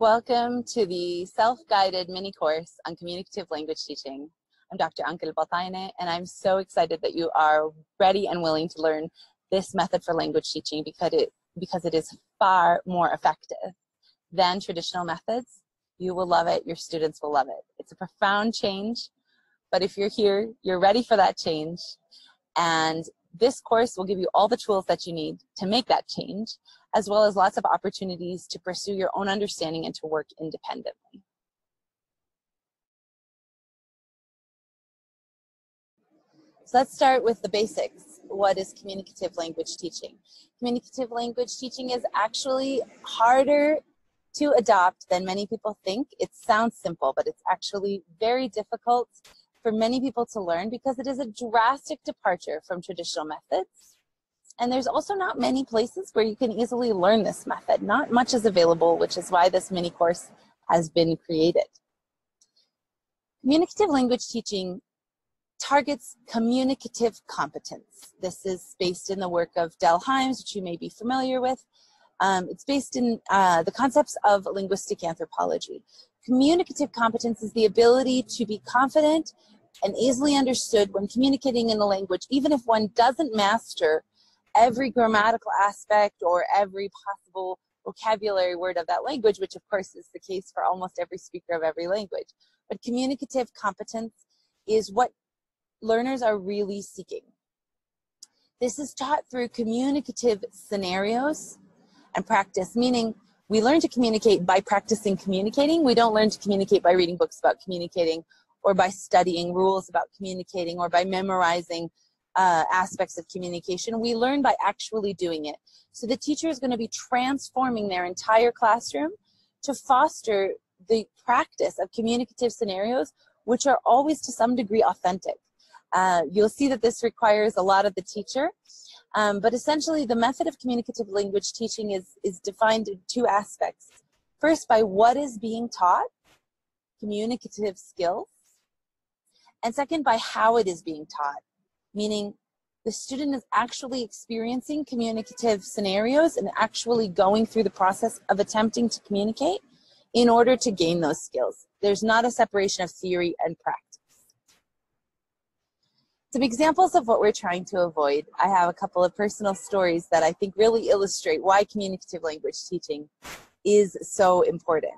Welcome to the self-guided mini course on communicative language teaching. I'm Dr. Anke al-Bataineh, and I'm so excited that you are ready and willing to learn this method for language teaching because it is far more effective than traditional methods. You will love it, your students will love it. It's a profound change, but if you're here, you're ready for that change. And this course will give you all the tools that you need to make that change, as well as lots of opportunities to pursue your own understanding and to work independently. So let's start with the basics. What is communicative language teaching? Communicative language teaching is actually harder to adopt than many people think. It sounds simple, but it's actually very difficult for many people to learn because it is a drastic departure from traditional methods. And there's also not many places where you can easily learn this method. Not much is available, which is why this mini course has been created. Communicative language teaching targets communicative competence. This is based in the work of Dell Hymes, which you may be familiar with. It's based in the concepts of linguistic anthropology. Communicative competence is the ability to be confident and easily understood when communicating in a language, even if one doesn't master every grammatical aspect or every possible vocabulary word of that language, which of course is the case for almost every speaker of every language. But communicative competence is what learners are really seeking. This is taught through communicative scenarios and practice, meaning we learn to communicate by practicing communicating. We don't learn to communicate by reading books about communicating or by studying rules about communicating or by memorizing aspects of communication. We learn by actually doing it. So the teacher is going to be transforming their entire classroom to foster the practice of communicative scenarios, which are always to some degree authentic. You'll see that this requires a lot of the teacher. But essentially, the method of communicative language teaching is defined in two aspects. First, by what is being taught, communicative skills, and second, by how it is being taught, meaning the student is actually experiencing communicative scenarios and actually going through the process of attempting to communicate in order to gain those skills. There's not a separation of theory and practice. Some examples of what we're trying to avoid. I have a couple of personal stories that I think really illustrate why communicative language teaching is so important.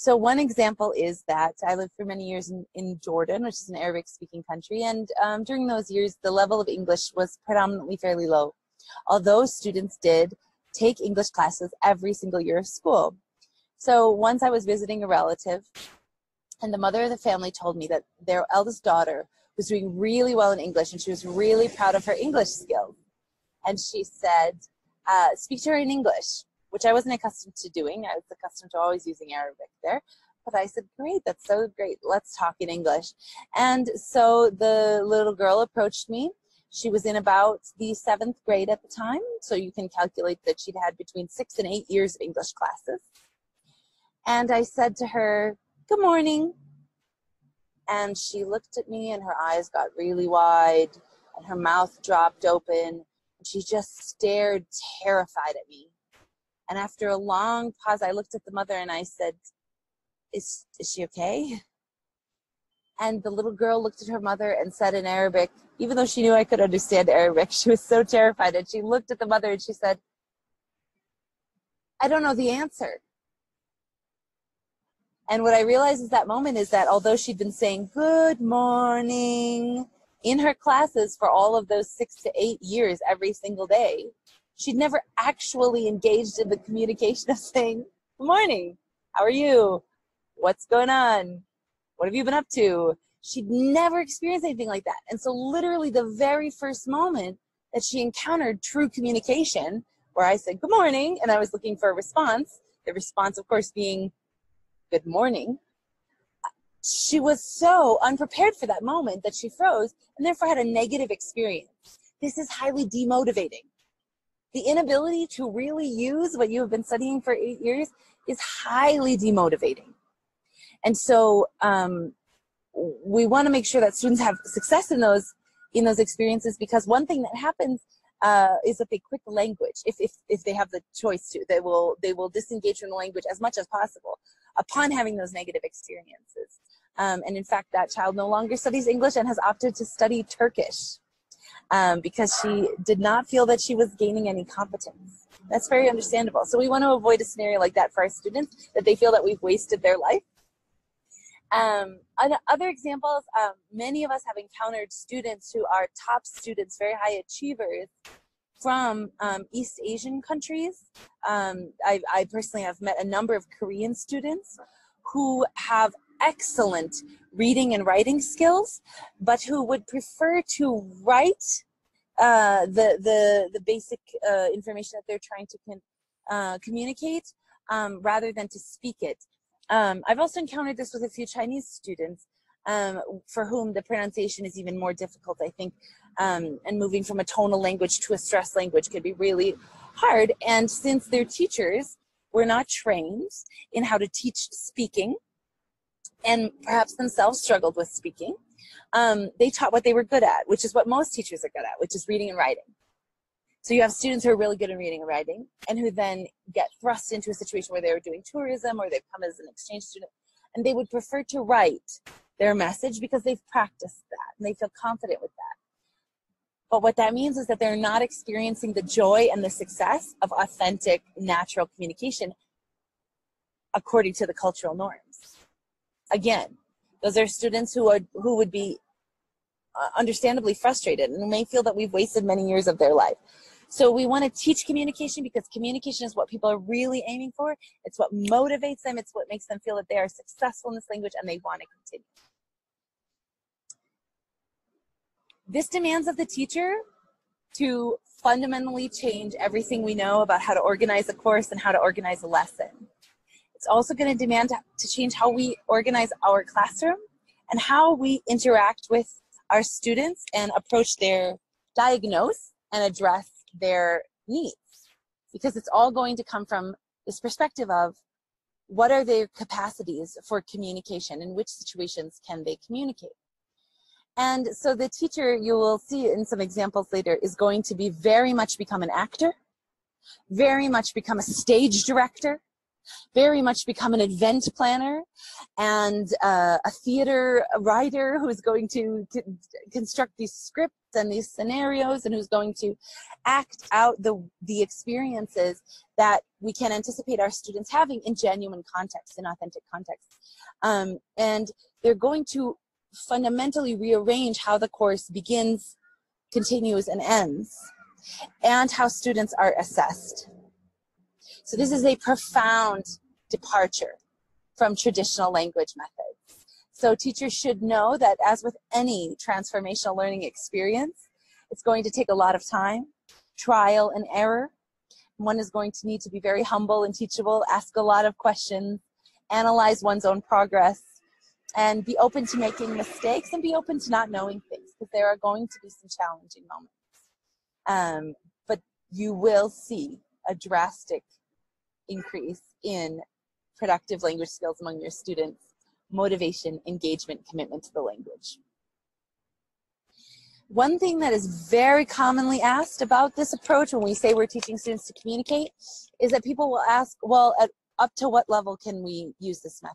So one example is that I lived for many years in Jordan, which is an Arabic-speaking country, and during those years, the level of English was predominantly fairly low, although students did take English classes every single year of school. So once I was visiting a relative, and the mother of the family told me that their eldest daughter was doing really well in English, and she was really proud of her English skills. And she said, speak to her in English, which I wasn't accustomed to doing. I was accustomed to always using Arabic there. But I said, great, that's so great. Let's talk in English. And so the little girl approached me. She was in about the 7th grade at the time. So you can calculate that she'd had between 6 and 8 years of English classes. And I said to her, good morning. And she looked at me and her eyes got really wide and her mouth dropped open. And she just stared terrified at me. And after a long pause, I looked at the mother and I said, is she okay? And the little girl looked at her mother and said in Arabic, even though she knew I could understand Arabic, she was so terrified. And she looked at the mother and she said, I don't know the answer. And what I realized at that moment is that although she'd been saying good morning in her classes for all of those 6 to 8 years every single day, she'd never actually engaged in the communication of saying, good morning, how are you? What's going on? What have you been up to? She'd never experienced anything like that. And so literally the very first moment that she encountered true communication, where I said, good morning, and I was looking for a response, the response of course being, good morning. She was so unprepared for that moment that she froze and therefore had a negative experience. This is highly demotivating. The inability to really use what you have been studying for 8 years is highly demotivating. And so we want to make sure that students have success in those experiences, because one thing that happens is that they quit the language. If they have the choice to, they will disengage from the language as much as possible upon having those negative experiences. And in fact, that child no longer studies English and has opted to study Turkish because she did not feel that she was gaining any competence. That's very understandable. So we want to avoid a scenario like that for our students, that they feel that we've wasted their life. Other examples, many of us have encountered students who are top students, very high achievers from East Asian countries. I personally have met a number of Korean students who have excellent reading and writing skills, but who would prefer to write the basic information that they're trying to communicate rather than to speak it. I've also encountered this with a few Chinese students for whom the pronunciation is even more difficult, I think, and moving from a tonal language to a stress language could be really hard. And since their teachers were not trained in how to teach speaking, and perhaps themselves struggled with speaking, they taught what they were good at, which is what most teachers are good at, which is reading and writing. So you have students who are really good in reading and writing and who then get thrust into a situation where they were doing tourism or they've come as an exchange student, and they would prefer to write their message because they've practiced that and they feel confident with that. But what that means is that they're not experiencing the joy and the success of authentic, natural communication according to the cultural norms. Again, those are students who would be understandably frustrated and may feel that we've wasted many years of their life. So we want to teach communication because communication is what people are really aiming for. It's what motivates them. It's what makes them feel that they are successful in this language and they want to continue. This demands of the teacher to fundamentally change everything we know about how to organize a course and how to organize a lesson. It's also going to demand to change how we organize our classroom and how we interact with our students and approach their diagnose and address their needs, because it's all going to come from this perspective of what are their capacities for communication and which situations can they communicate. And so the teacher, you will see in some examples later, is going to be very much become an actor, very much become a stage director, very much become an event planner and a theater writer who is going to construct these scripts and these scenarios, and who's going to act out the experiences that we can anticipate our students having in genuine context, in authentic context. And they're going to fundamentally rearrange how the course begins, continues, and ends, and how students are assessed. So this is a profound departure from traditional language methods. So teachers should know that, as with any transformational learning experience, it's going to take a lot of time, trial and error. One is going to need to be very humble and teachable, ask a lot of questions, analyze one's own progress, and be open to making mistakes and be open to not knowing things, because there are going to be some challenging moments. But you will see a drastic increase in productive language skills among your students, motivation, engagement, commitment to the language. One thing that is very commonly asked about this approach when we say we're teaching students to communicate is that people will ask, well, up to what level can we use this method?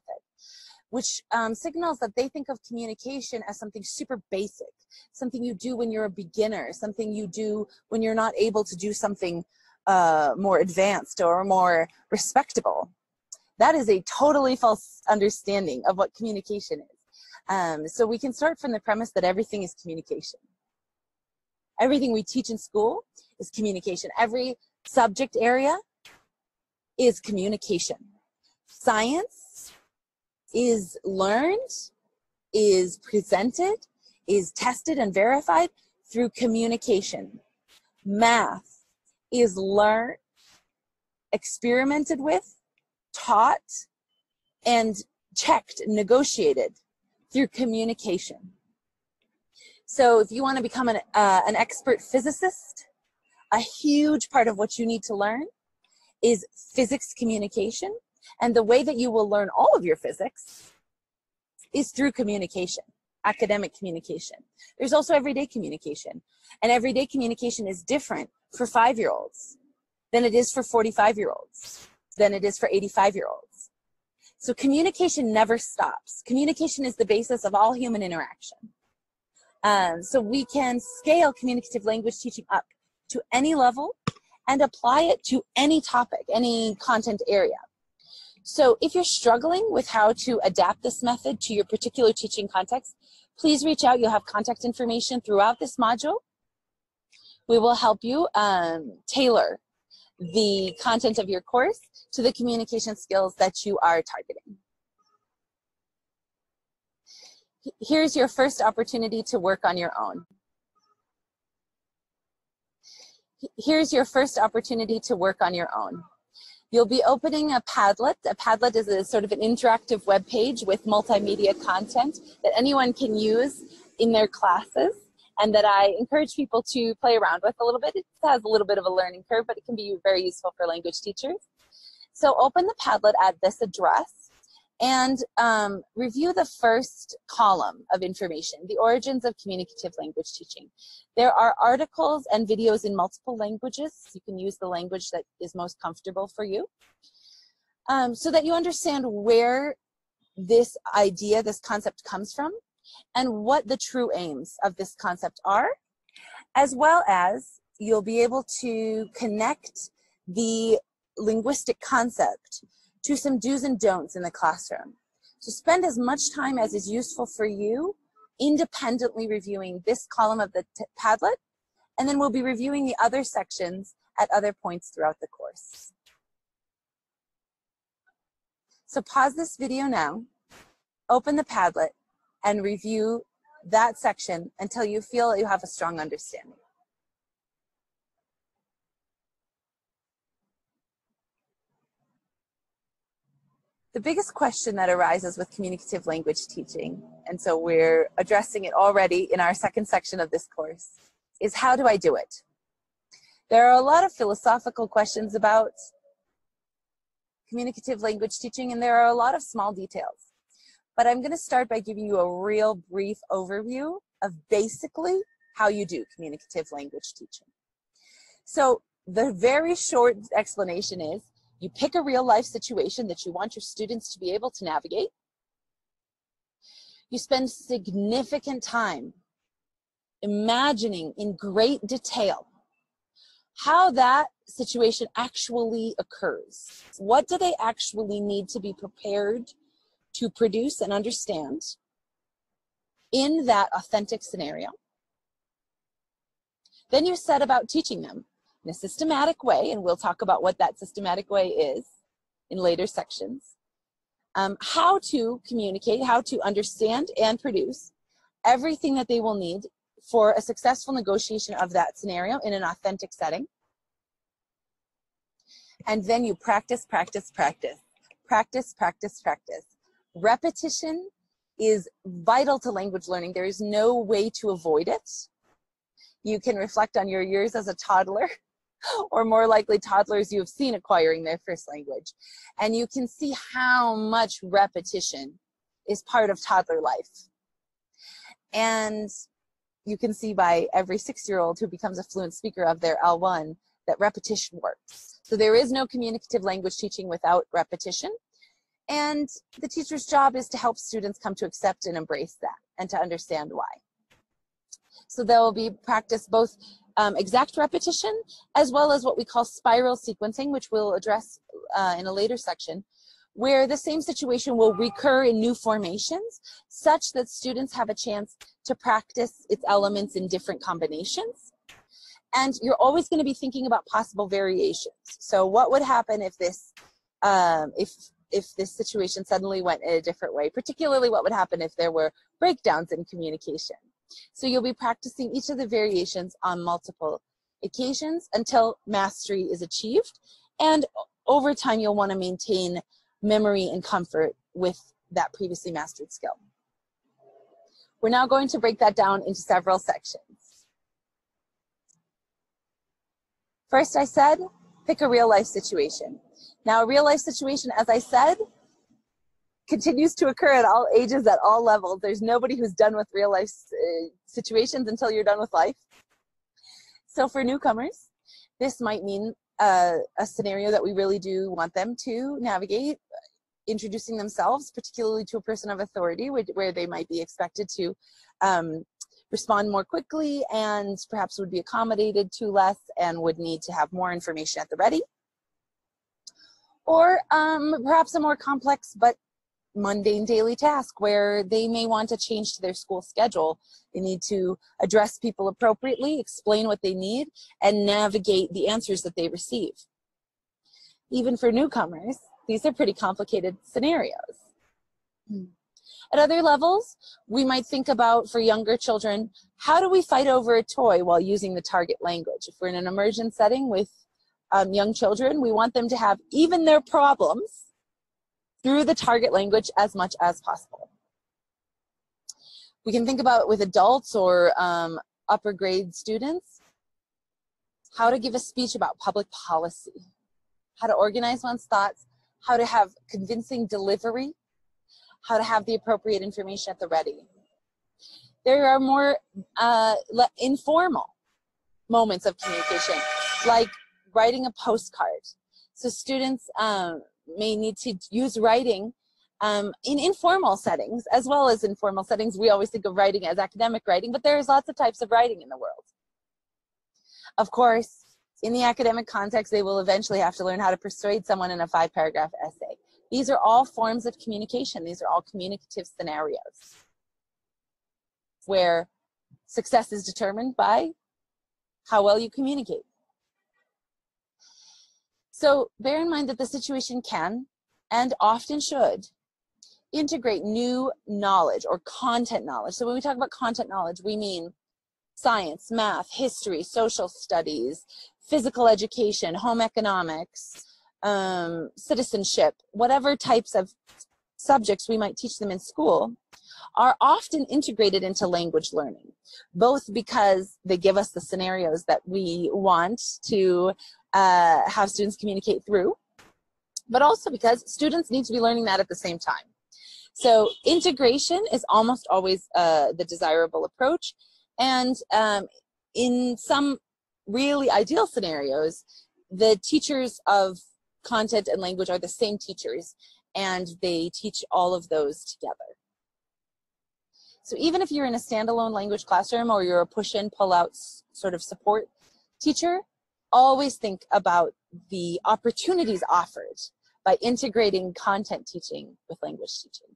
Which signals that they think of communication as something super basic, something you do when you're a beginner, something you do when you're not able to do something more advanced or more respectable. That is a totally false understanding of what communication is. So we can start from the premise that everything is communication. Everything we teach in school is communication. Every subject area is communication. Science is learned, is presented, is tested and verified through communication. Math is learned, experimented with, taught, and checked, negotiated through communication. So if you want to become an expert physicist, a huge part of what you need to learn is physics communication. And the way that you will learn all of your physics is through communication, academic communication. There's also everyday communication. And everyday communication is different for 5-year-olds than it is for 45-year-olds, than it is for 85-year-olds. So communication never stops. Communication is the basis of all human interaction. So we can scale communicative language teaching up to any level and apply it to any topic, any content area. So if you're struggling with how to adapt this method to your particular teaching context, please reach out. You'll have contact information throughout this module. We will help you tailor the content of your course to the communication skills that you are targeting. Here's your first opportunity to work on your own. Here's your first opportunity to work on your own. You'll be opening a Padlet. A Padlet is a sort of an interactive web page with multimedia content that anyone can use in their classes and that I encourage people to play around with a little bit. It has a little bit of a learning curve, but it can be very useful for language teachers. So open the Padlet at this address and review the first column of information, the origins of communicative language teaching. There are articles and videos in multiple languages. You can use the language that is most comfortable for you so that you understand where this idea, this concept comes from and what the true aims of this concept are, as well as you'll be able to connect the linguistic concept to some do's and don'ts in the classroom. So spend as much time as is useful for you independently reviewing this column of the Padlet, and then we'll be reviewing the other sections at other points throughout the course. So pause this video now, open the Padlet, and review that section until you feel you have a strong understanding. The biggest question that arises with communicative language teaching, and so we're addressing it already in our second section of this course, is how do I do it? There are a lot of philosophical questions about communicative language teaching, and there are a lot of small details. But I'm going to start by giving you a real brief overview of basically how you do communicative language teaching. So the very short explanation is, you pick a real life situation that you want your students to be able to navigate. You spend significant time imagining in great detail how that situation actually occurs. What do they actually need to be prepared to produce and understand in that authentic scenario? Then you set about teaching them in a systematic way, and we'll talk about what that systematic way is in later sections, how to communicate, how to understand and produce everything that they will need for a successful negotiation of that scenario in an authentic setting. And then you practice, practice, practice, practice, practice, practice. Repetition is vital to language learning. There is no way to avoid it. You can reflect on your years as a toddler, or more likely toddlers you have seen acquiring their first language. And you can see how much repetition is part of toddler life. And you can see by every 6-year-old who becomes a fluent speaker of their L1 that repetition works. So there is no communicative language teaching without repetition. And the teacher's job is to help students come to accept and embrace that and to understand why. So there will be practice both exact repetition as well as what we call spiral sequencing, which we'll address in a later section, where the same situation will recur in new formations such that students have a chance to practice its elements in different combinations. And you're always going to be thinking about possible variations. So what would happen if this situation suddenly went in a different way, particularly what would happen if there were breakdowns in communication. So you'll be practicing each of the variations on multiple occasions until mastery is achieved. And over time, you'll want to maintain memory and comfort with that previously mastered skill. We're now going to break that down into several sections. First, I said, pick a real life situation. Now, a real life situation, as I said, continues to occur at all ages, at all levels. There's nobody who's done with real life situations until you're done with life. So for newcomers, This might mean a scenario that we really do want them to navigate, introducing themselves, particularly to a person of authority, where they might be expected to respond more quickly and perhaps would be accommodated to less and would need to have more information at the ready. Or perhaps a more complex but mundane daily task where they may want a change to their school schedule. They need to address people appropriately, explain what they need, and navigate the answers that they receive. Even for newcomers, these are pretty complicated scenarios. At other levels, we might think about, for younger children, how do we fight over a toy while using the target language? If we're in an immersion setting with young children, we want them to have even their problems through the target language as much as possible. We can think about with adults or upper grade students, how to give a speech about public policy, how to organize one's thoughts, how to have convincing delivery, how to have the appropriate information at the ready. There are more informal moments of communication, like writing a postcard. So students may need to use writing in informal settings as well as in formal settings. We always think of writing as academic writing, but there's lots of types of writing in the world. Of course, in the academic context, they will eventually have to learn how to persuade someone in a 5-paragraph essay. These are all forms of communication. These are all communicative scenarios where success is determined by how well you communicate. So bear in mind that the situation can, and often should, integrate new knowledge or content knowledge. So when we talk about content knowledge, we mean science, math, history, social studies, physical education, home economics, citizenship, whatever types of subjects we might teach them in school are often integrated into language learning, both because they give us the scenarios that we want to have students communicate through, but also because students need to be learning that at the same time. So integration is almost always the desirable approach, and in some really ideal scenarios, the teachers of content and language are the same teachers, and they teach all of those together. So even if you're in a standalone language classroom or you're a push-in, pull-out sort of support teacher, always think about the opportunities offered by integrating content teaching with language teaching.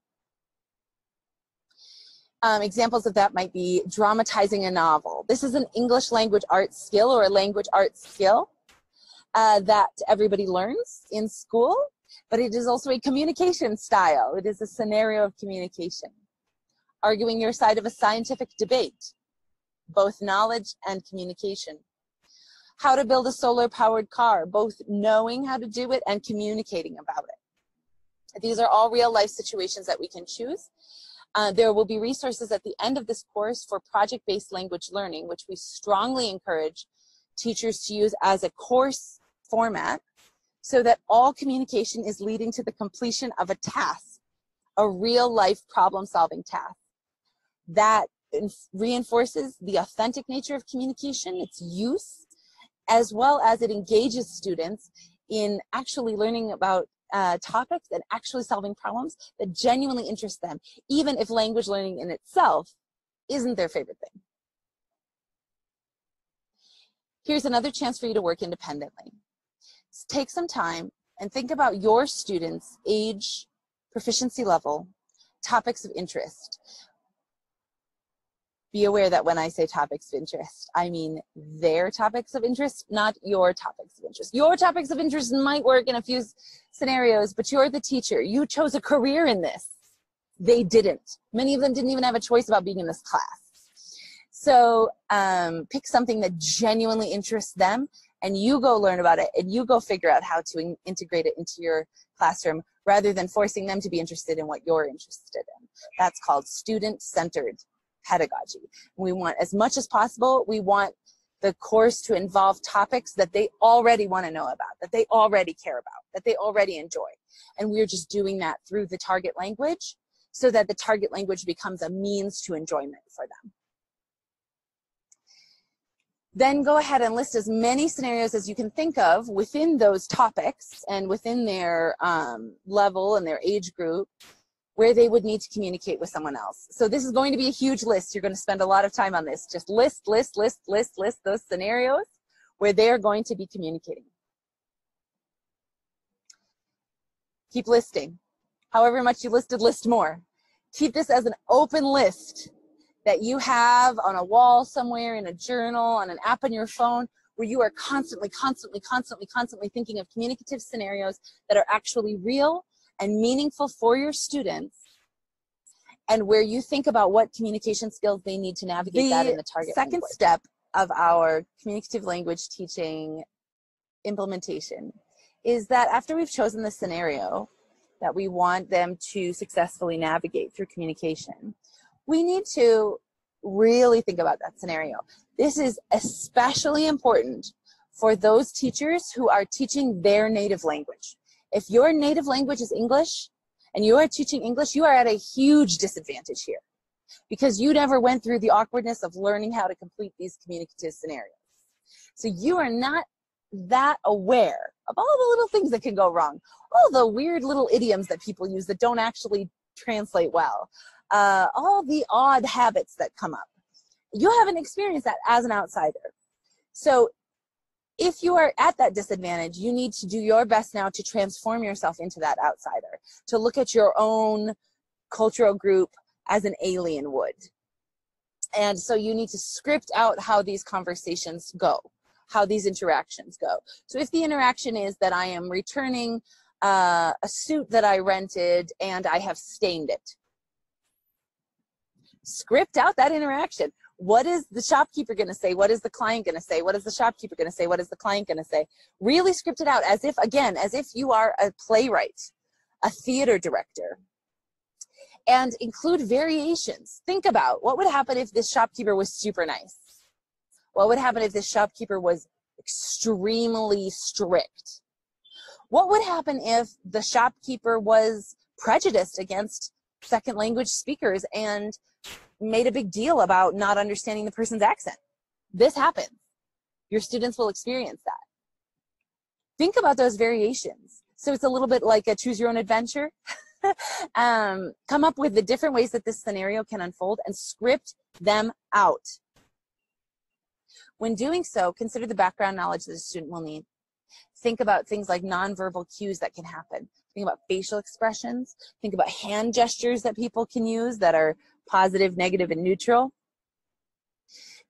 Examples of that might be dramatizing a novel. This is an English language arts skill or a language arts skill that everybody learns in school, but it is also a communication style. It is a scenario of communication. Arguing your side of a scientific debate, both knowledge and communication. How to build a solar-powered car, both knowing how to do it and communicating about it. These are all real-life situations that we can choose. There will be resources at the end of this course for project-based language learning, which we strongly encourage teachers to use as a course format so that all communication is leading to the completion of a task, a real-life problem-solving task. That reinforces the authentic nature of communication, its use, as well as it engages students in actually learning about topics and actually solving problems that genuinely interest them, even if language learning in itself isn't their favorite thing. Here's another chance for you to work independently. Take some time and think about your students' age, proficiency level, topics of interest. Be aware that when I say topics of interest, I mean their topics of interest, not your topics of interest. Your topics of interest might work in a few scenarios, but you're the teacher. You chose a career in this. They didn't. Many of them didn't even have a choice about being in this class. So pick something that genuinely interests them, and you go learn about it, and you go figure out how to integrate it into your classroom rather than forcing them to be interested in what you're interested in. That's called student-centered pedagogy. We want, as much as possible, we want the course to involve topics that they already want to know about, that they already care about, that they already enjoy. And we're just doing that through the target language so that the target language becomes a means to enjoyment for them. then go ahead and list as many scenarios as you can think of within those topics and within their level and their age group where they would need to communicate with someone else. So this is going to be a huge list. You're going to spend a lot of time on this. Just list those scenarios where they are going to be communicating. Keep listing. However much you listed, list more. Keep this as an open list that you have on a wall somewhere, in a journal, on an app on your phone, where you are constantly thinking of communicative scenarios that are actually real and meaningful for your students, and where you think about what communication skills they need to navigate that in the target language. The second step of our communicative language teaching implementation is that after we've chosen the scenario that we want them to successfully navigate through communication, we need to really think about that scenario. This is especially important for those teachers who are teaching their native language. If your native language is English and you are teaching English, you are at a huge disadvantage here because you never went through the awkwardness of learning how to complete these communicative scenarios. So you are not that aware of all the little things that can go wrong, all the weird little idioms that people use that don't actually translate well, all the odd habits that come up. You haven't experienced that as an outsider. So if you are at that disadvantage, you need to do your best now to transform yourself into that outsider, to look at your own cultural group as an alien would. And so you need to script out how these conversations go, how these interactions go. So if the interaction is that I am returning a suit that I rented and I have stained it, script out that interaction. What is the shopkeeper going to say? What is the client going to say? What is the shopkeeper going to say? What is the client going to say? Really script it out as if, again, as if you are a playwright, a theater director. And include variations. Think about what would happen if this shopkeeper was super nice. What would happen if this shopkeeper was extremely strict? What would happen if the shopkeeper was prejudiced against second language speakers and made a big deal about not understanding the person's accent? This happens. Your students will experience that. Think about those variations. So it's a little bit like a choose your own adventure. Come up with the different ways that this scenario can unfold and script them out. When doing so, consider the background knowledge that a student will need. Think about things like nonverbal cues that can happen. Think about facial expressions. Think about hand gestures that people can use that are positive, negative, and neutral.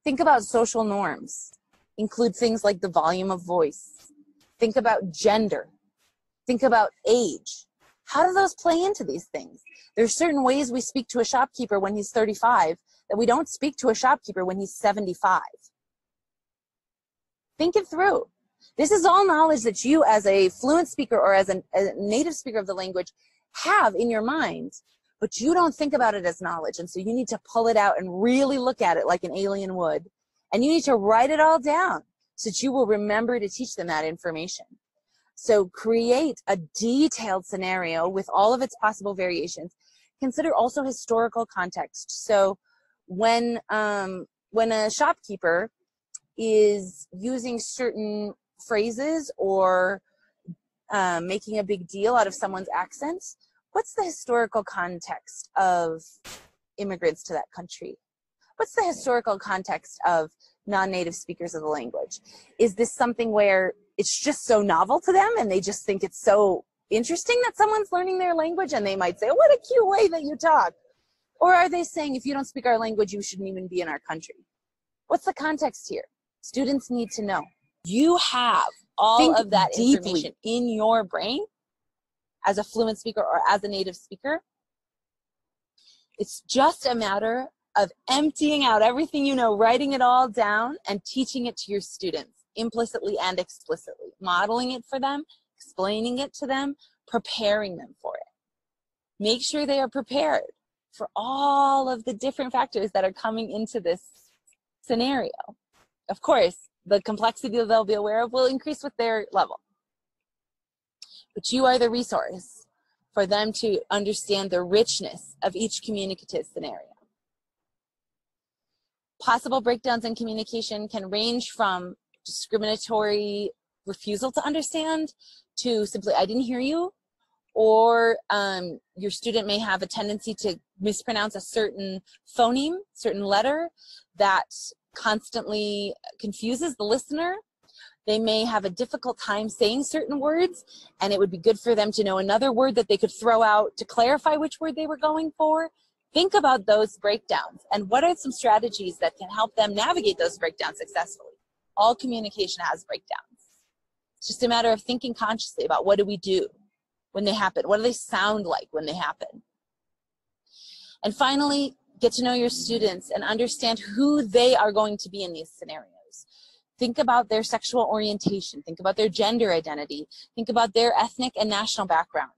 Think about social norms. Include things like the volume of voice. Think about gender. Think about age. How do those play into these things? There's certain ways we speak to a shopkeeper when he's 35 that we don't speak to a shopkeeper when he's 75. Think it through. This is all knowledge that you as a fluent speaker or as a native speaker of the language have in your mind, but you don't think about it as knowledge. And so you need to pull it out and really look at it like an alien would. And you need to write it all down so that you will remember to teach them that information. So create a detailed scenario with all of its possible variations. Consider also historical context. So when a shopkeeper is using certain phrases or making a big deal out of someone's accents, what's the historical context of immigrants to that country? What's the historical context of non-native speakers of the language? Is this something where it's just so novel to them and they just think it's so interesting that someone's learning their language and they might say, what a cute way that you talk? Or are they saying, if you don't speak our language, you shouldn't even be in our country? What's the context here? Students need to know. You have all of that information in your brain as a fluent speaker or as a native speaker. It's just a matter of emptying out everything you know, writing it all down, and teaching it to your students implicitly and explicitly, modeling it for them, explaining it to them, preparing them for it. Make sure they are prepared for all of the different factors that are coming into this scenario. Of course, the complexity that they'll be aware of will increase with their level. But you are the resource for them to understand the richness of each communicative scenario. Possible breakdowns in communication can range from discriminatory refusal to understand to simply, I didn't hear you, or your student may have a tendency to mispronounce a certain phoneme, certain letter that constantly confuses the listener. They may have a difficult time saying certain words, and it would be good for them to know another word that they could throw out to clarify which word they were going for. Think about those breakdowns and what are some strategies that can help them navigate those breakdowns successfully. All communication has breakdowns. It's just a matter of thinking consciously about what do we do when they happen? What do they sound like when they happen? And finally, get to know your students and understand who they are going to be in these scenarios. Think about their sexual orientation. Think about their gender identity. Think about their ethnic and national background.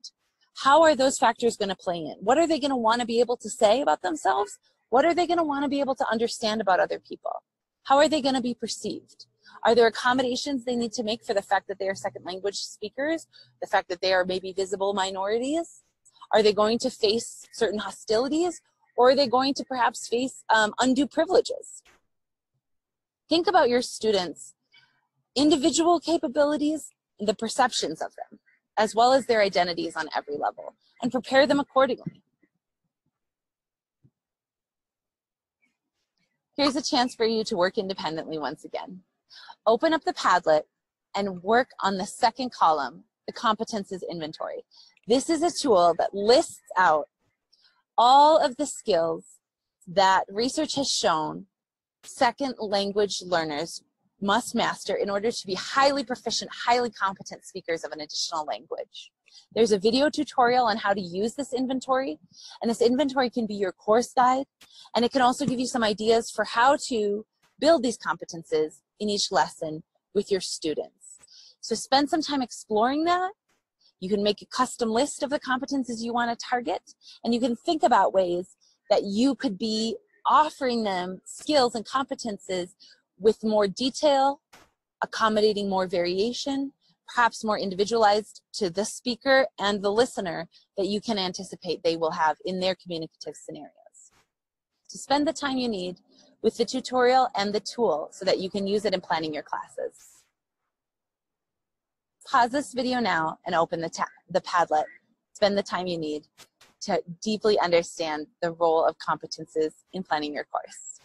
How are those factors going to play in? What are they going to want to be able to say about themselves? What are they going to want to be able to understand about other people? How are they going to be perceived? Are there accommodations they need to make for the fact that they are second language speakers? The fact that they are maybe visible minorities? Are they going to face certain hostilities? Or are they going to perhaps face undue privileges? Think about your students' individual capabilities and the perceptions of them, as well as their identities on every level, and prepare them accordingly. Here's a chance for you to work independently once again. Open up the Padlet and work on the second column, the competences inventory. This is a tool that lists out all of the skills that research has shown second language learners must master in order to be highly proficient, highly competent speakers of an additional language. There's a video tutorial on how to use this inventory, and this inventory can be your course guide, and it can also give you some ideas for how to build these competences in each lesson with your students. So spend some time exploring that. You can make a custom list of the competences you want to target, and you can think about ways that you could be offering them skills and competences with more detail, accommodating more variation, perhaps more individualized to the speaker and the listener that you can anticipate they will have in their communicative scenarios. So spend the time you need with the tutorial and the tool so that you can use it in planning your classes. Pause this video now and open the Padlet. Spend the time you need to deeply understand the role of competences in planning your course.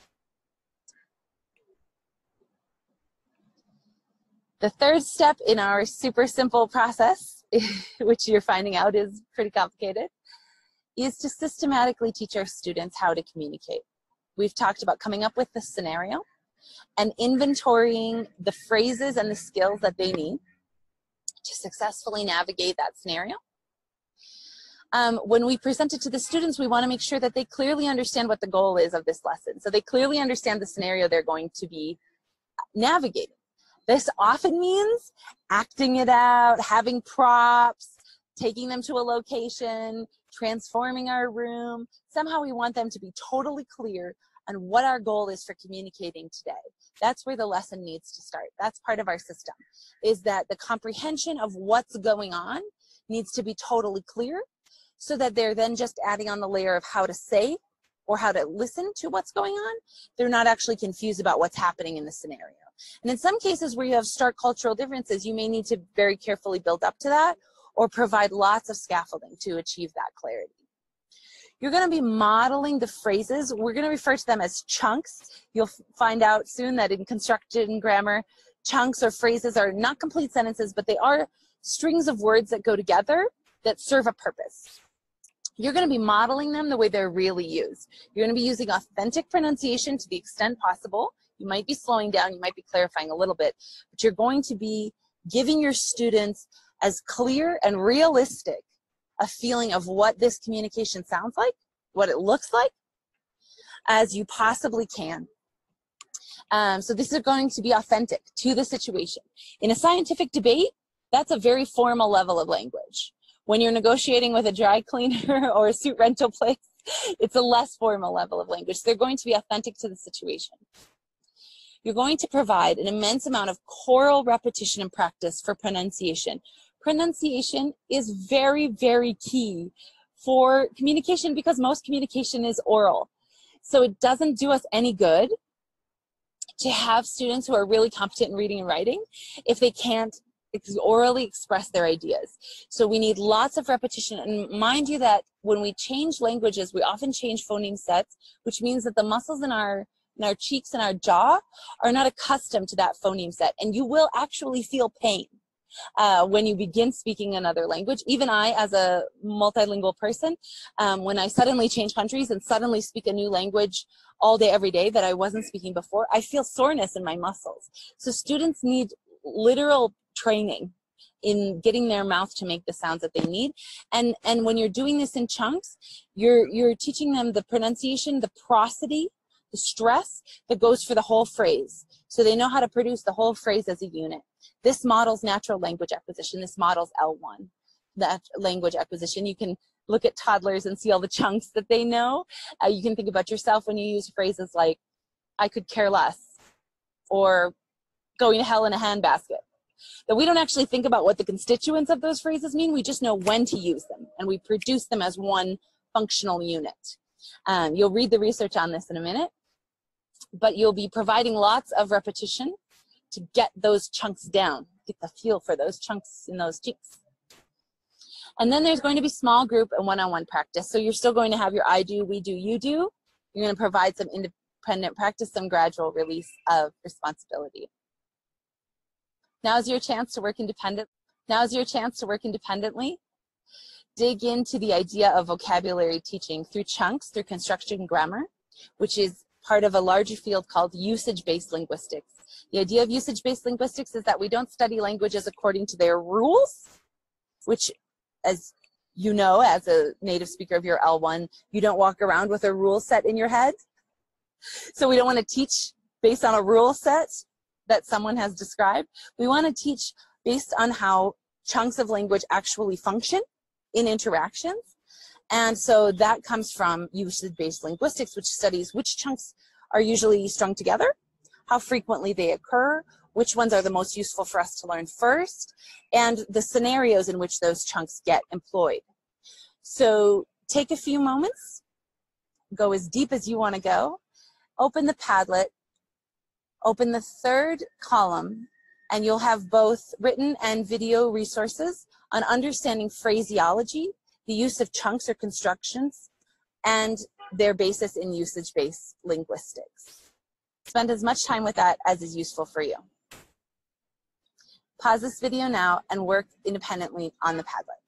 The third step in our super simple process, which you're finding out is pretty complicated, is to systematically teach our students how to communicate. We've talked about coming up with the scenario and inventorying the phrases and the skills that they need to successfully navigate that scenario. When we present it to the students, we want to make sure that they clearly understand what the goal is of this lesson. So they clearly understand the scenario they're going to be navigating. This often means acting it out, having props, taking them to a location, transforming our room. Somehow we want them to be totally clear on what our goal is for communicating today. That's where the lesson needs to start. That's part of our system, is that the comprehension of what's going on needs to be totally clear, so that they're then just adding on the layer of how to say or how to listen to what's going on. They're not actually confused about what's happening in the scenario. And in some cases where you have stark cultural differences, you may need to very carefully build up to that or provide lots of scaffolding to achieve that clarity. You're going to be modeling the phrases. We're going to refer to them as chunks. You'll find out soon that in construction grammar, chunks or phrases are not complete sentences, but they are strings of words that go together that serve a purpose. You're going to be modeling them the way they're really used. You're going to be using authentic pronunciation to the extent possible. You might be slowing down, you might be clarifying a little bit, but you're going to be giving your students as clear and realistic a feeling of what this communication sounds like, what it looks like, as you possibly can. So this is going to be authentic to the situation. In a scientific debate, that's a very formal level of language. When you're negotiating with a dry cleaner or a suit rental place, it's a less formal level of language. They're going to be authentic to the situation. You're going to provide an immense amount of choral repetition and practice for pronunciation. Pronunciation is very, very key for communication because most communication is oral. So it doesn't do us any good to have students who are really competent in reading and writing if they can't orally express their ideas. So we need lots of repetition. And mind you that when we change languages, we often change phoneme sets, which means that the muscles in our cheeks and our jaw are not accustomed to that phoneme set. And you will actually feel pain when you begin speaking another language. Even I, as a multilingual person, when I suddenly change countries and suddenly speak a new language all day, every day that I wasn't speaking before, I feel soreness in my muscles. So students need literal training in getting their mouth to make the sounds that they need. And when you're doing this in chunks, you're teaching them the pronunciation, the prosody, the stress that goes for the whole phrase. So they know how to produce the whole phrase as a unit. This models natural language acquisition. This models L1, that language acquisition. You can look at toddlers and see all the chunks that they know. You can think about yourself when you use phrases like, I could care less, or going to hell in a handbasket. That we don't actually think about what the constituents of those phrases mean, we just know when to use them, and we produce them as one functional unit. You'll read the research on this in a minute, but you'll be providing lots of repetition to get those chunks down, get the feel for those chunks in those cheeks. And then there's going to be small group and one-on-one practice. So you're still going to have your I do, we do, you do. You're going to provide some independent practice, some gradual release of responsibility. Now is your chance to work independently. Now is your chance to work independently. Dig into the idea of vocabulary teaching through chunks, through construction grammar, which is part of a larger field called usage-based linguistics. The idea of usage-based linguistics is that we don't study languages according to their rules, which, as you know, as a native speaker of your L1, you don't walk around with a rule set in your head. So we don't want to teach based on a rule set that someone has described. We want to teach based on how chunks of language actually function in interactions. And so that comes from usage-based linguistics, which studies which chunks are usually strung together, how frequently they occur, which ones are the most useful for us to learn first, and the scenarios in which those chunks get employed. So take a few moments, go as deep as you want to go, open the Padlet, open the third column, and you'll have both written and video resources on understanding phraseology, the use of chunks or constructions, and their basis in usage-based linguistics. Spend as much time with that as is useful for you. Pause this video now and work independently on the Padlet.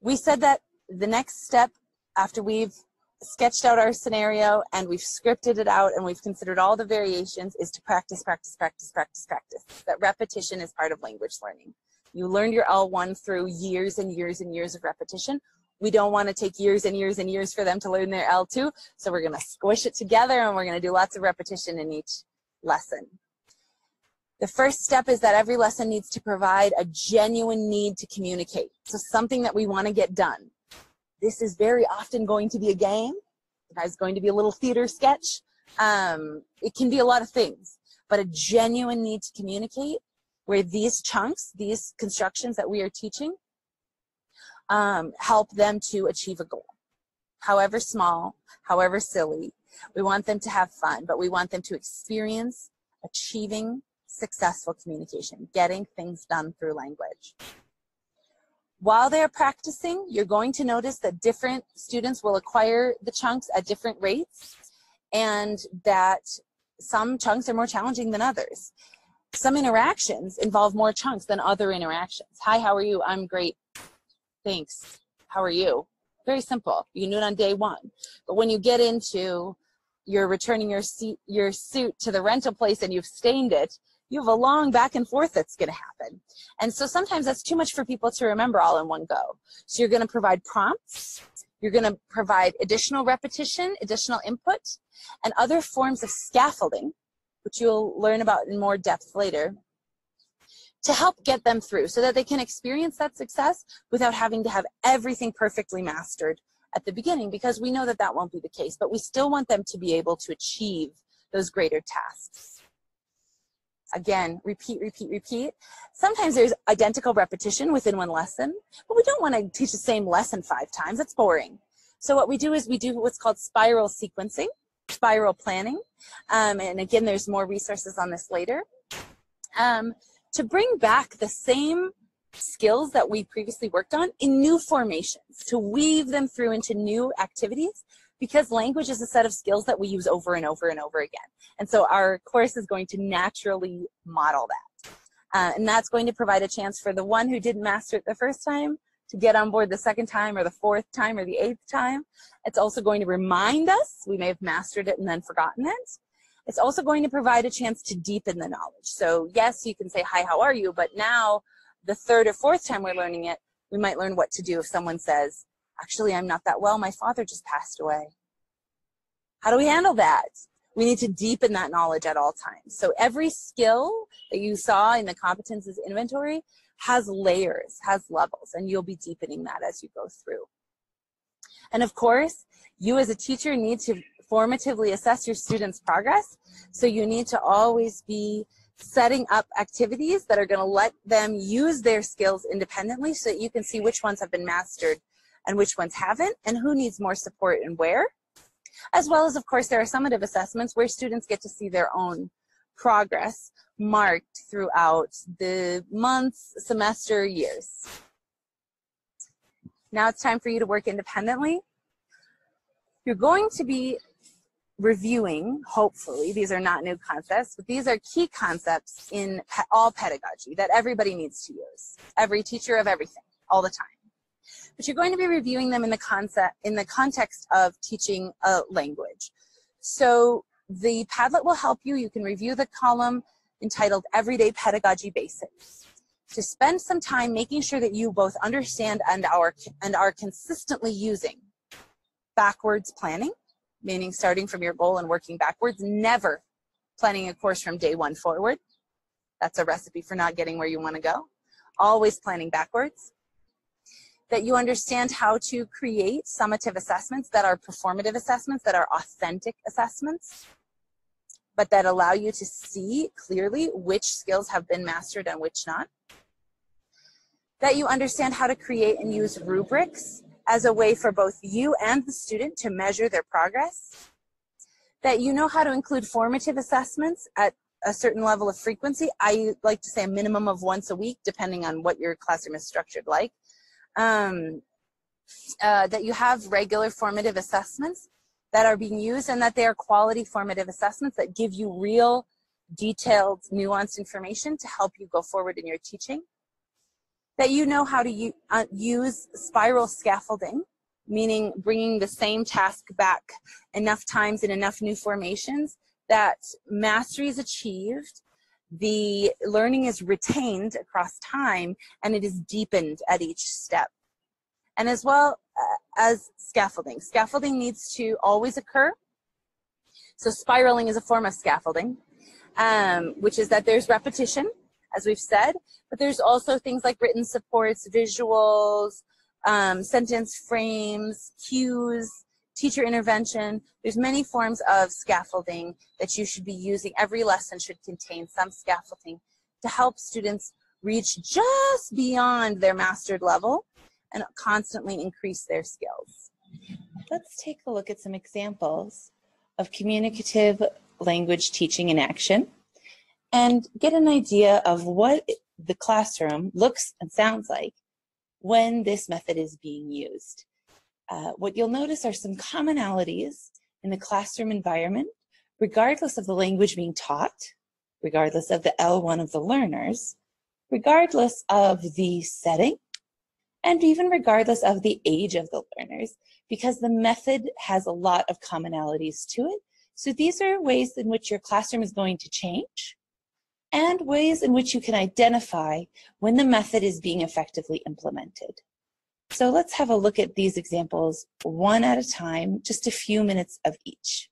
We said that the next step, after we've sketched out our scenario and we've scripted it out and we've considered all the variations, is to practice, practice, practice, practice, practice. That repetition is part of language learning. You learned your L1 through years and years and years of repetition. We don't want to take years and years and years for them to learn their L2, so we're going to squish it together and we're going to do lots of repetition in each lesson. The first step is that every lesson needs to provide a genuine need to communicate, so something that we want to get done. This is very often going to be a game. It's going to be a little theater sketch. It can be a lot of things, but a genuine need to communicate where these chunks, these constructions that we are teaching, help them to achieve a goal. However small, however silly, we want them to have fun, but we want them to experience achieving successful communication, getting things done through language. While they're practicing, you're going to notice that different students will acquire the chunks at different rates and that some chunks are more challenging than others. Some interactions involve more chunks than other interactions. Hi, how are you? I'm great. Thanks. How are you? Very simple. You can do it on day one. But when you get into you're returning your suit to the rental place and you've stained it, you have a long back and forth that's going to happen. And so sometimes that's too much for people to remember all in one go. So you're going to provide prompts, you're going to provide additional repetition, additional input, and other forms of scaffolding, which you'll learn about in more depth later, to help get them through so that they can experience that success without having to have everything perfectly mastered at the beginning, because we know that that won't be the case, but we still want them to be able to achieve those greater tasks. Again, repeat, repeat, repeat. Sometimes there's identical repetition within one lesson, but we don't want to teach the same lesson 5 times. That's boring. So what we do is we do what's called spiral sequencing, spiral planning. And again, there's more resources on this later. To bring back the same skills that we previously worked on in new formations, to weave them through into new activities, because language is a set of skills that we use over and over and over again. And so our course is going to naturally model that. And that's going to provide a chance for the one who didn't master it the first time to get on board the second time or the fourth time or the eighth time. It's also going to remind us we may have mastered it and then forgotten it. It's also going to provide a chance to deepen the knowledge. So yes, you can say, hi, how are you? But now the third or fourth time we're learning it, we might learn what to do if someone says, actually, I'm not that well. My father just passed away. How do we handle that? We need to deepen that knowledge at all times. So every skill that you saw in the competences inventory has layers, has levels, and you'll be deepening that as you go through. And of course, you as a teacher need to formatively assess your students' progress. So you need to always be setting up activities that are going to let them use their skills independently so that you can see which ones have been mastered and which ones haven't, and who needs more support and where. As well as, of course, there are summative assessments where students get to see their own progress marked throughout the months, semester, years. Now it's time for you to work independently. You're going to be reviewing, hopefully, these are not new concepts, but these are key concepts in all pedagogy that everybody needs to use, every teacher of everything, all the time. But you're going to be reviewing them in the context of teaching a language. So the Padlet will help you. You can review the column entitled Everyday Pedagogy Basics, to spend some time making sure that you both understand and are consistently using backwards planning, meaning starting from your goal and working backwards, never planning a course from day one forward. That's a recipe for not getting where you want to go. Always planning backwards. That you understand how to create summative assessments that are performative assessments, that are authentic assessments, but that allow you to see clearly which skills have been mastered and which not. That you understand how to create and use rubrics as a way for both you and the student to measure their progress. That you know how to include formative assessments at a certain level of frequency. I like to say a minimum of once a week, depending on what your classroom is structured like. That you have regular formative assessments that are being used, and that they are quality formative assessments that give you real, detailed, nuanced information to help you go forward in your teaching. That you know how to use spiral scaffolding, meaning bringing the same task back enough times in enough new formations that mastery is achieved, the learning is retained across time, and it is deepened at each step. And as well as scaffolding. Scaffolding needs to always occur. So spiraling is a form of scaffolding, which is that there's repetition, as we've said, but there's also things like written supports, visuals, sentence frames, cues, teacher intervention. There's many forms of scaffolding that you should be using. Every lesson should contain some scaffolding to help students reach just beyond their mastered level and constantly increase their skills. Let's take a look at some examples of communicative language teaching in action and get an idea of what the classroom looks and sounds like when this method is being used. What you'll notice are some commonalities in the classroom environment, regardless of the language being taught, regardless of the L1 of the learners, regardless of the setting, and even regardless of the age of the learners, because the method has a lot of commonalities to it. So these are ways in which your classroom is going to change, and ways in which you can identify when the method is being effectively implemented. So let's have a look at these examples one at a time, just a few minutes of each.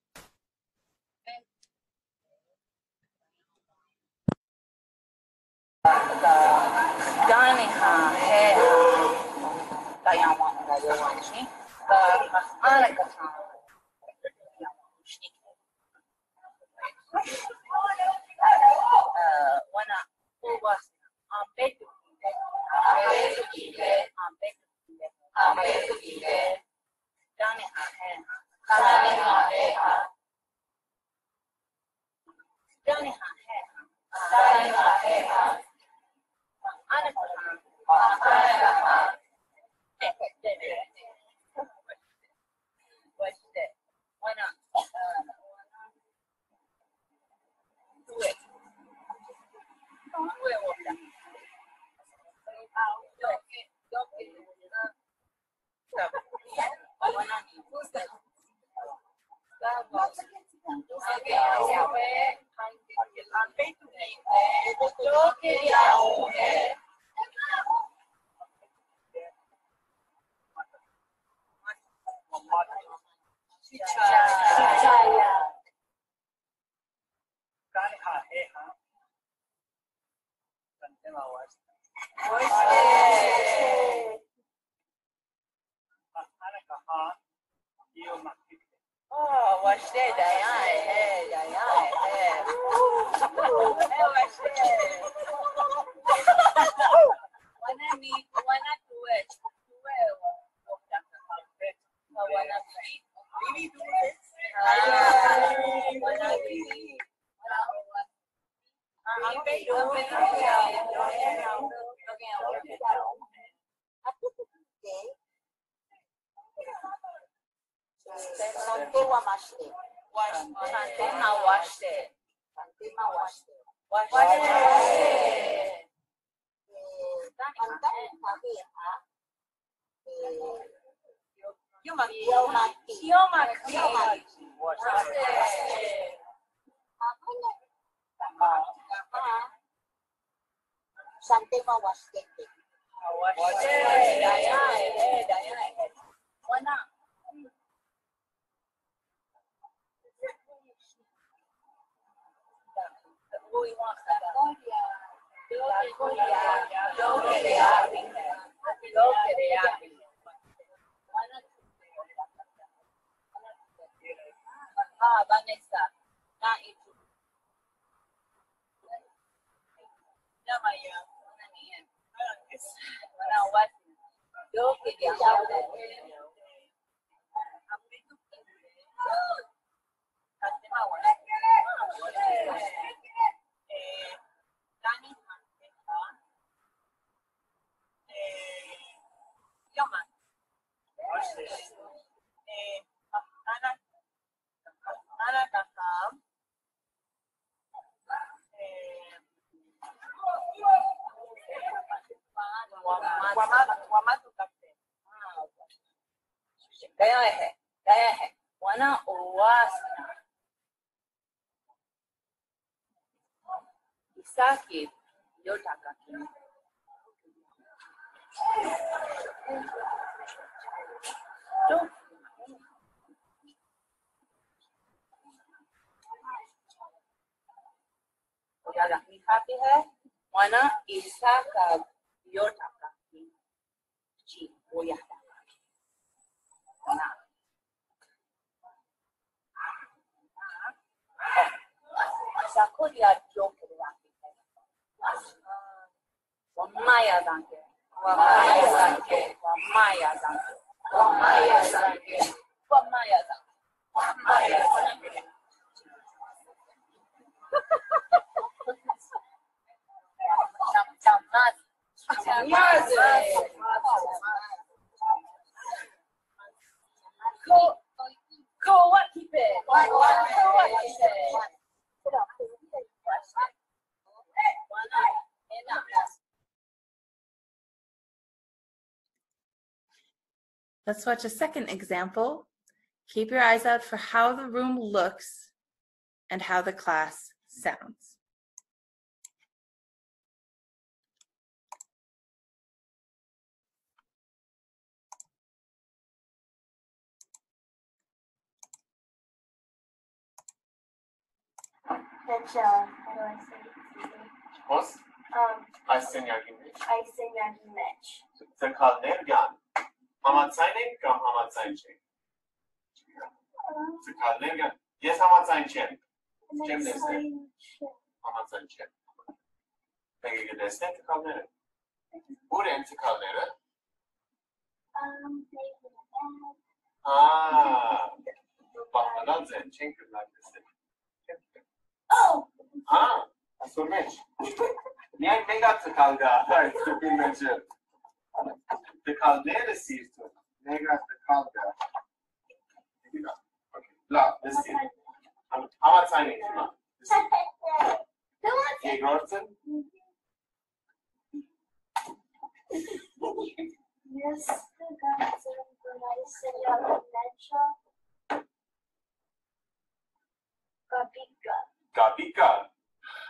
Let's watch a second example. Keep your eyes out for how the room looks and how the class sounds. Yes,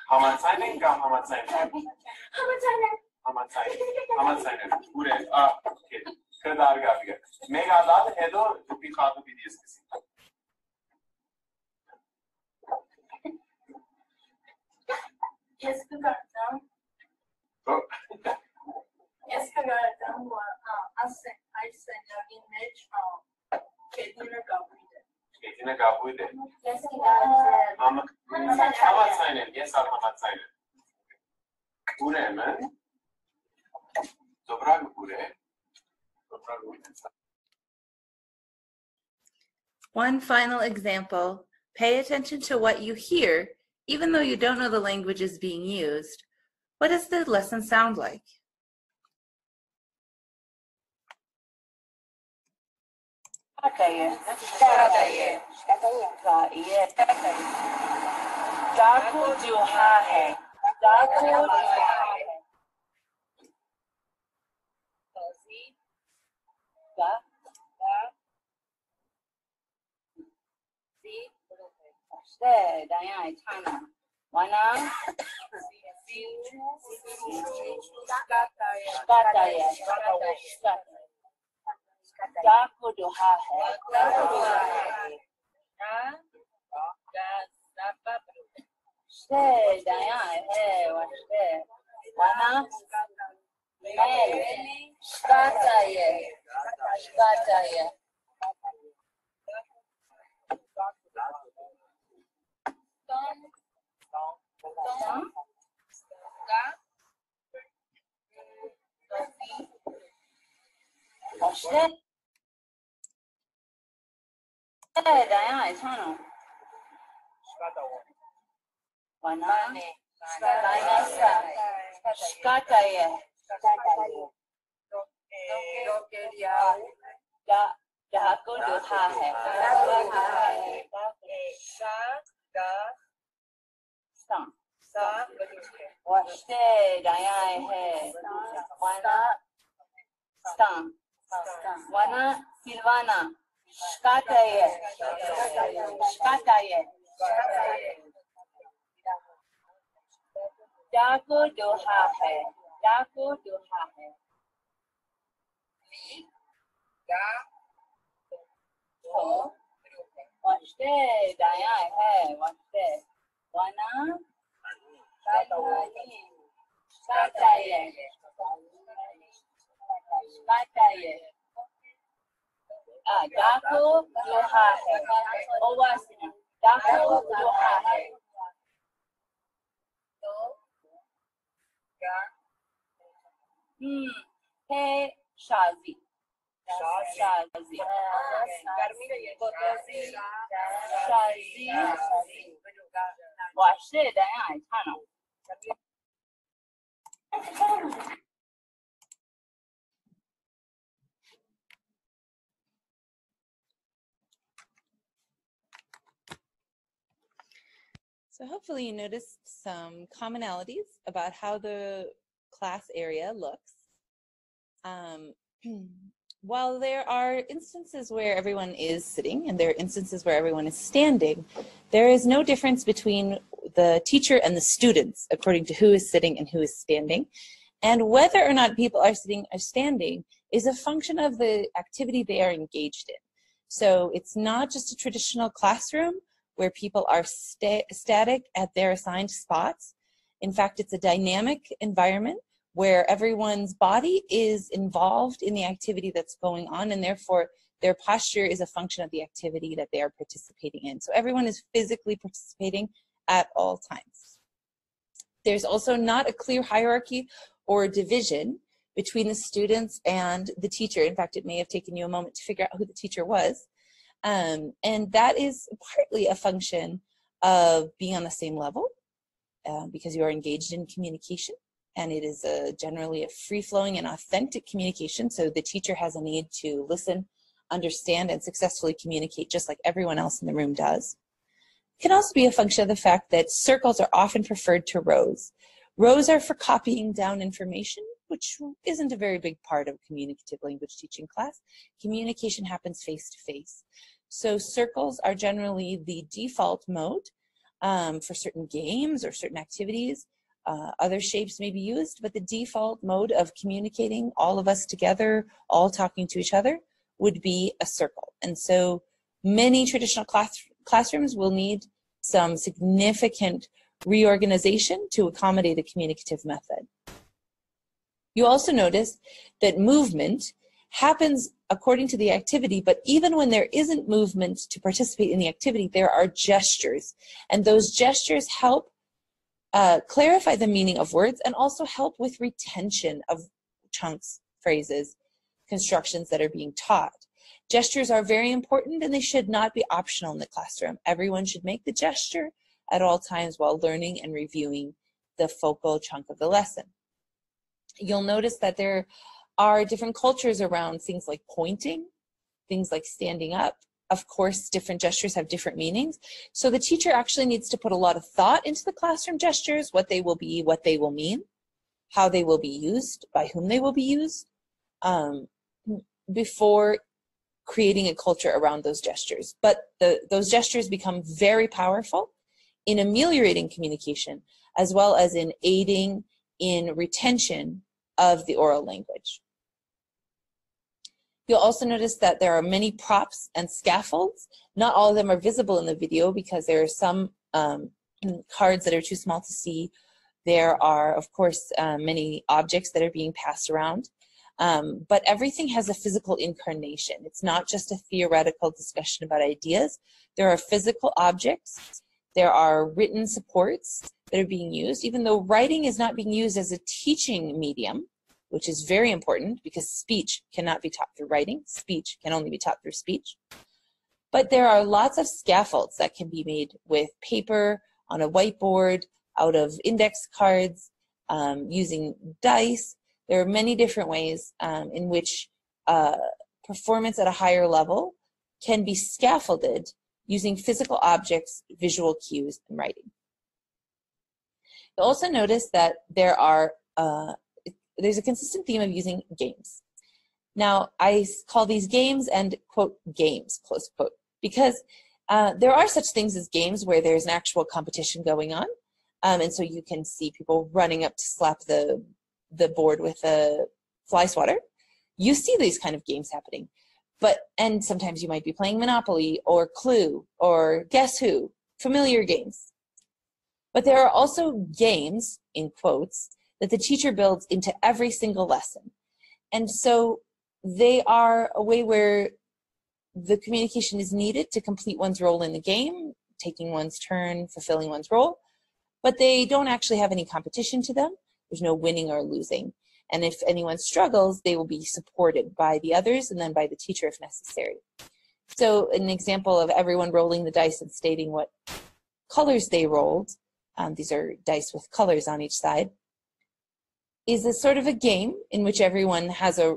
Hamadzeilen, gam Hamadzeilen. Hamadzeilen. Hamadzeilen. Good. Okay. Kadar gabiga. Mega dad hedo dupi khadu bidiyes kisi. Yes, kadar. Oh. Yes, kadar. I send your image from Kedina Gabuide. Kedina Gabuide. Yes, Hamad. Hamadzeilen. Yes, Hamadzeilen. Bure men. Dobra bure. 1 final example. Pay attention to what you hear, even though you don't know the language is being used. What does the lesson sound like? So hopefully you noticed some commonalities about how the class area looks. While there are instances where everyone is sitting and there are instances where everyone is standing, there is no difference between the teacher and the students according to who is sitting and who is standing. And whether or not people are sitting or standing is a function of the activity they are engaged in. So it's not just a traditional classroom where people are static at their assigned spots. In fact, it's a dynamic environment where everyone's body is involved in the activity that's going on, and therefore their posture is a function of the activity that they are participating in. So everyone is physically participating at all times. There's also not a clear hierarchy or division between the students and the teacher. In fact, it may have taken you a moment to figure out who the teacher was. And that is partly a function of being on the same level because you are engaged in communication, and it is generally a free-flowing and authentic communication. So the teacher has a need to listen, understand, and successfully communicate just like everyone else in the room does. It can also be a function of the fact that circles are often preferred to rows. Rows are for copying down information, which isn't a very big part of communicative language teaching class. Communication happens face to face. So circles are generally the default mode for certain games or certain activities. Other shapes may be used, but the default mode of communicating, all of us together, all talking to each other, would be a circle. And so many traditional classrooms will need some significant reorganization to accommodate a communicative method. You also notice that movement happens according to the activity, but even when there isn't movement to participate in the activity, there are gestures. And those gestures help clarify the meaning of words and also help with retention of chunks, phrases, constructions that are being taught. Gestures are very important, and they should not be optional in the classroom. Everyone should make the gesture at all times while learning and reviewing the focal chunk of the lesson. You'll notice that there are different cultures around things like pointing, things like standing up. Of course, different gestures have different meanings. So the teacher actually needs to put a lot of thought into the classroom gestures, what they will be, what they will mean, how they will be used, by whom they will be used, before creating a culture around those gestures. But those gestures become very powerful in ameliorating communication, as well as in aiding in retention of the oral language. You'll also notice that there are many props and scaffolds. Not all of them are visible in the video because there are some cards that are too small to see. There are, of course, many objects that are being passed around. But everything has a physical incarnation. It's not just a theoretical discussion about ideas. There are physical objects. There are written supports that are being used, even though writing is not being used as a teaching medium, which is very important because speech cannot be taught through writing. Speech can only be taught through speech. But there are lots of scaffolds that can be made with paper, on a whiteboard, out of index cards, using dice. There are many different ways in which performance at a higher level can be scaffolded using physical objects, visual cues, and writing. You'll also notice that there are there's a consistent theme of using games. Now, I call these games and, quote, games, close quote, because there are such things as games where there's an actual competition going on, and so you can see people running up to slap the board with a fly swatter. You see these kind of games happening, and sometimes you might be playing Monopoly or Clue or Guess Who, familiar games. But there are also games, in quotes, that the teacher builds into every single lesson. And so they are a way where the communication is needed to complete one's role in the game, taking one's turn, fulfilling one's role, but they don't actually have any competition to them. There's no winning or losing. And if anyone struggles, they will be supported by the others and then by the teacher if necessary. So an example of everyone rolling the dice and stating what colors they rolled, these are dice with colors on each side, is a sort of a game in which everyone has a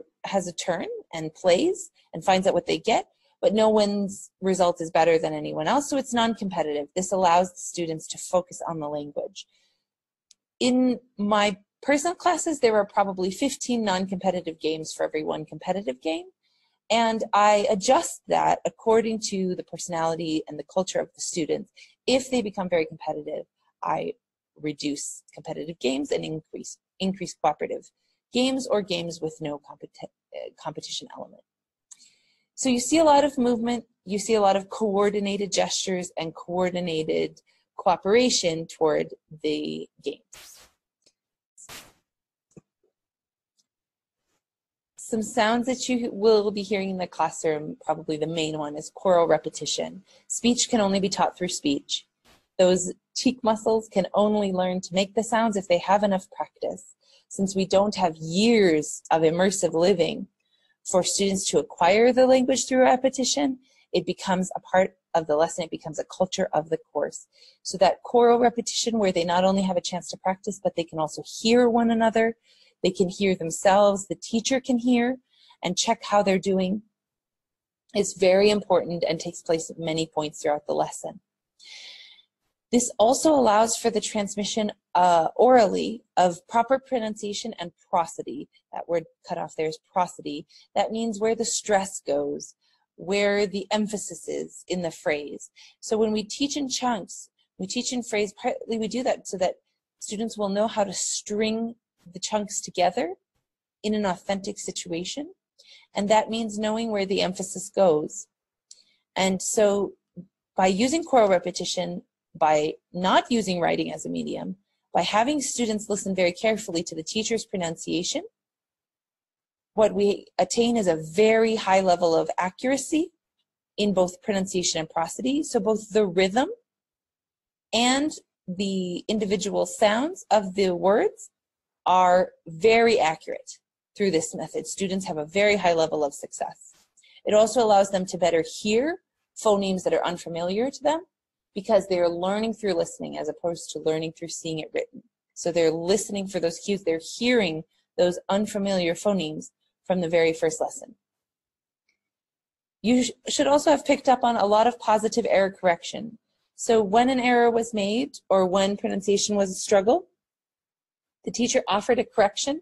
turn and plays and finds out what they get, but no one's result is better than anyone else, so it's non-competitive. This allows the students to focus on the language. In my personal classes, there are probably 15 non-competitive games for every one competitive game, and I adjust that according to the personality and the culture of the students. If they become very competitive, I reduce competitive games and increase cooperative games or games with no competition element. So you see a lot of movement, you see a lot of coordinated gestures and coordinated cooperation toward the games. Some sounds that you will be hearing in the classroom, probably the main one, is choral repetition. Speech can only be taught through speech. Those cheek muscles can only learn to make the sounds if they have enough practice. Since we don't have years of immersive living for students to acquire the language through repetition, it becomes a part of the lesson, it becomes a culture of the course. So that choral repetition where they not only have a chance to practice, but they can also hear one another, they can hear themselves, the teacher can hear and check how they're doing, is very important and takes place at many points throughout the lesson. This also allows for the transmission orally of proper pronunciation and prosody. That word cut off there is prosody. That means where the stress goes, where the emphasis is in the phrase. So when we teach in chunks, We teach in phrase, partly we do that so that students will know how to string the chunks together in an authentic situation. And that means knowing where the emphasis goes. And so by using choral repetition, by not using writing as a medium, by having students listen very carefully to the teacher's pronunciation, what we attain is a very high level of accuracy in both pronunciation and prosody. So both the rhythm and the individual sounds of the words are very accurate through this method. Students have a very high level of success. It also allows them to better hear phonemes that are unfamiliar to them, because they are learning through listening as opposed to learning through seeing it written. So they're listening for those cues, they're hearing those unfamiliar phonemes from the very first lesson. You should also have picked up on a lot of positive error correction. So when an error was made or when pronunciation was a struggle, the teacher offered a correction,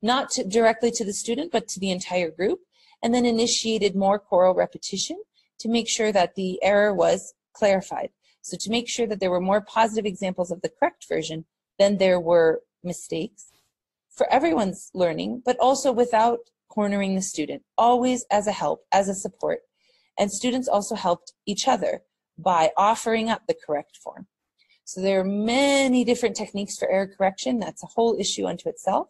not directly to the student, but to the entire group, and then initiated more choral repetition to make sure that the error was clarified. So to make sure that there were more positive examples of the correct version than there were mistakes for everyone's learning, but also without cornering the student, always as a help, as a support. And students also helped each other by offering up the correct form. So there are many different techniques for error correction. That's a whole issue unto itself.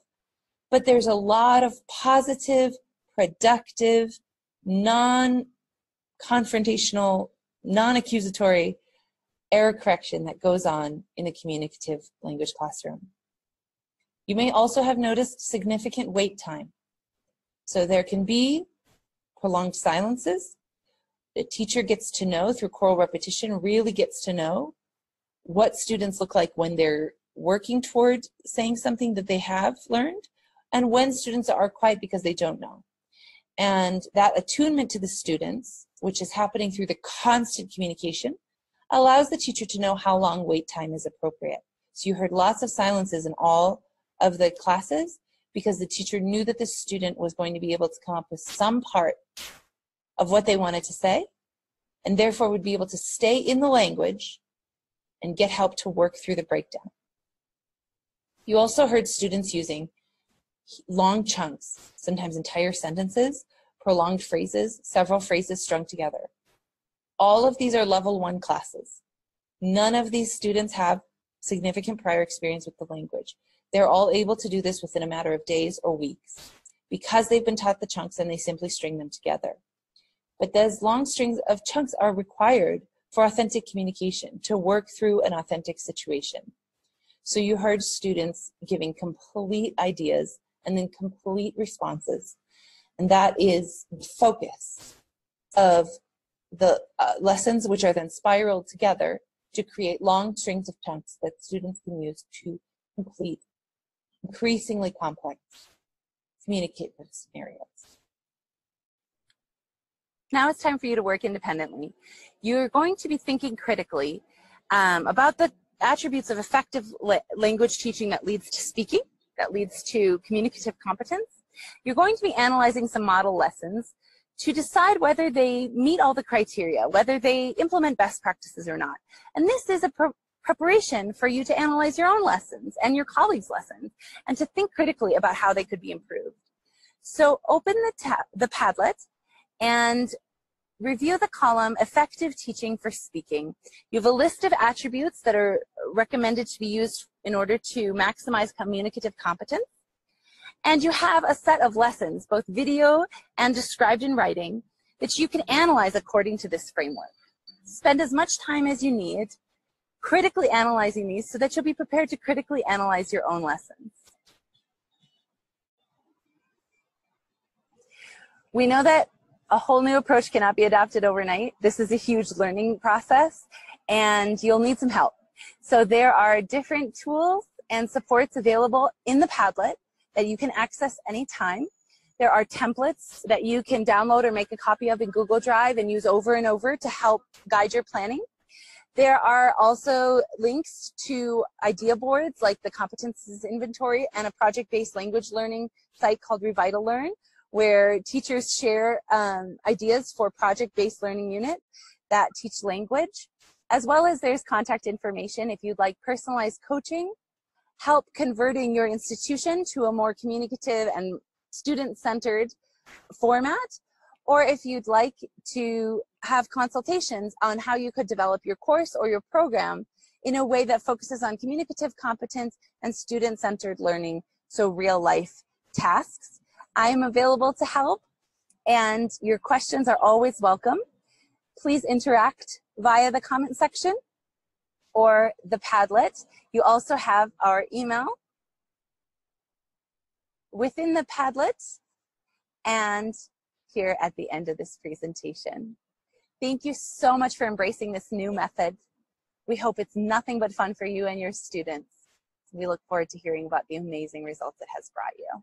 But there's a lot of positive, productive, non-confrontational, non-accusatory error correction that goes on in the communicative language classroom. You may also have noticed significant wait time. So there can be prolonged silences. The teacher gets to know through choral repetition, really gets to know what students look like when they're working toward saying something that they have learned, and when students are quiet because they don't know. And that attunement to the students, which is happening through the constant communication, allows the teacher to know how long wait time is appropriate. So you heard lots of silences in all of the classes because the teacher knew that the student was going to be able to come up with some part of what they wanted to say, and therefore would be able to stay in the language and get help to work through the breakdown. You also heard students using long chunks, sometimes entire sentences, prolonged phrases, several phrases strung together. All of these are level 1 classes. None of these students have significant prior experience with the language. They're all able to do this within a matter of days or weeks because they've been taught the chunks and they simply string them together. But those long strings of chunks are required for authentic communication to work through an authentic situation. So you heard students giving complete ideas and then complete responses. And that is the focus of the lessons, which are then spiraled together to create long strings of chunks that students can use to complete increasingly complex communicative scenarios. Now it's time for you to work independently. You're going to be thinking critically about the attributes of effective language teaching that leads to speaking, that leads to communicative competence. You're going to be analyzing some model lessons to decide whether they meet all the criteria, whether they implement best practices or not. And this is a preparation for you to analyze your own lessons and your colleagues' lessons and to think critically about how they could be improved. So open the Padlet and review the column Effective Teaching for Speaking. You have a list of attributes that are recommended to be used in order to maximize communicative competence. And you have a set of lessons, both video and described in writing, that you can analyze according to this framework. Spend as much time as you need critically analyzing these so that you'll be prepared to critically analyze your own lessons. We know that a whole new approach cannot be adopted overnight. This is a huge learning process, and you'll need some help. So there are different tools and supports available in the Padlet that you can access anytime. There are templates that you can download or make a copy of in Google Drive and use over and over to help guide your planning. There are also links to idea boards like the Competences Inventory and a project-based language learning site called RevitalLearn, where teachers share ideas for project-based learning units that teach language. as well as there's contact information if you'd like personalized coaching, help converting your institution to a more communicative and student-centered format, or if you'd like to have consultations on how you could develop your course or your program in a way that focuses on communicative competence and student-centered learning, so real-life tasks. I am available to help, and your questions are always welcome. Please interact via the comment section or the Padlet. You also have our email within the Padlet and here at the end of this presentation. Thank you so much for embracing this new method. We hope it's nothing but fun for you and your students. We look forward to hearing about the amazing results it has brought you.